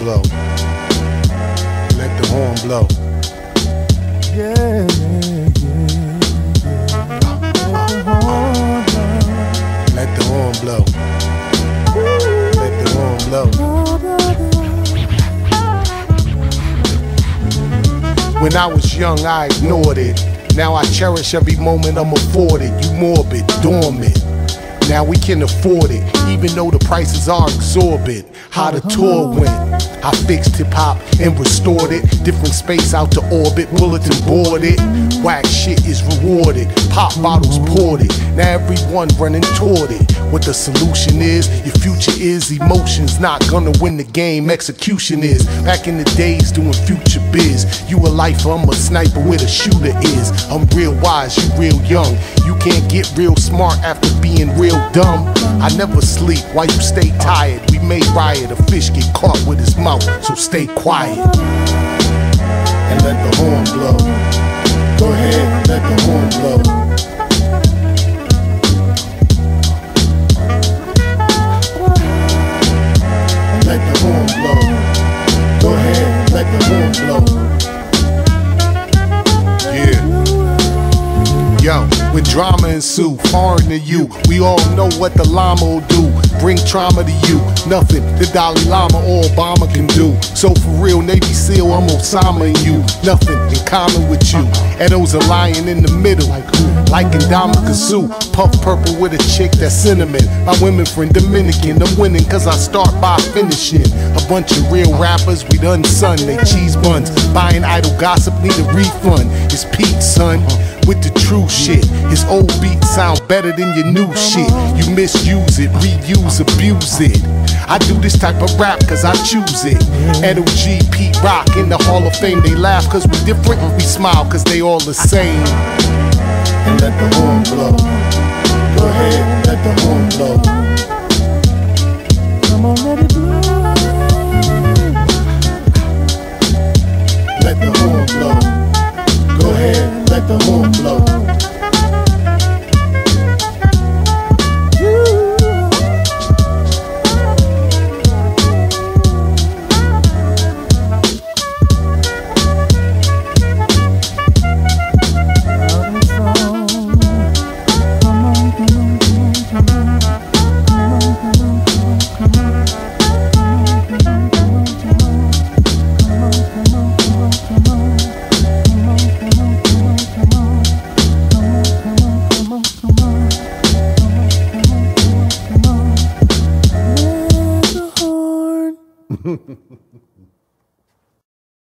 blow. Let the horn blow. Yeah, yeah. Let the horn blow. Let the horn blow. When I was young, I ignored it. Now I cherish every moment I'm afforded. You morbid, dormant. Now we can afford it, even though the prices are exorbitant. How the tour went, I fixed hip-hop and restored it. Different space out to orbit, bulletin boarded. Whack shit is rewarded, pop bottles poured it. Now everyone running toward it. What the solution is, your future is emotions. Not gonna win the game, execution is. Back in the days doing future biz. You a lifer, I'm a sniper where the shooter is. I'm real wise, you real young. You can't get real smart after being real dumb. I never sleep while you stay tired. We may riot, a fish get caught with his mouth, so stay quiet. And let the horn blow. Go ahead, let the horn blow. Let the horn blow. Go ahead, let the horn blow. Yeah. Yo. When drama ensue, foreign to you. We all know what the llama will do. Bring trauma to you. Nothing the Dalai Lama or Obama can do. So for real, Navy SEAL, I'm Osama and you. Nothing in common with you. Edo's a lion in the middle. Like Indama Kazoo. Puff purple with a chick that's cinnamon. My women friend Dominican. I'm winning cause I start by finishing. A bunch of real rappers, we done sun. They cheese buns. Buying idle gossip, need a refund. It's Pete, son. With the true shit. His old beats sound better than your new shit. You misuse it, reuse, abuse it. I do this type of rap cause I choose it. Edo G, Pete Rock in the Hall of Fame. They laugh cause we're different, we smile cause they all the same. And let the horn blow. Go ahead, let the horn blow. Come on, let it blow. Let the horn blow. Go ahead, let the horn blow.